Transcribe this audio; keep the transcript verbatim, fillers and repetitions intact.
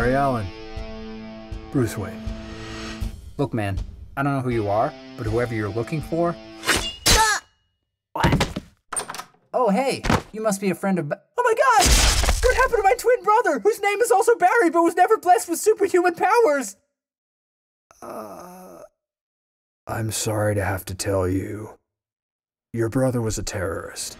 Barry Allen. Bruce Wayne. Look, man, I don't know who you are, but whoever you're looking for... Ah! What? Oh, hey, you must be a friend of... Oh my God! What happened to my twin brother, whose name is also Barry, but was never blessed with superhuman powers? Uh... I'm sorry to have to tell you. Your brother was a terrorist.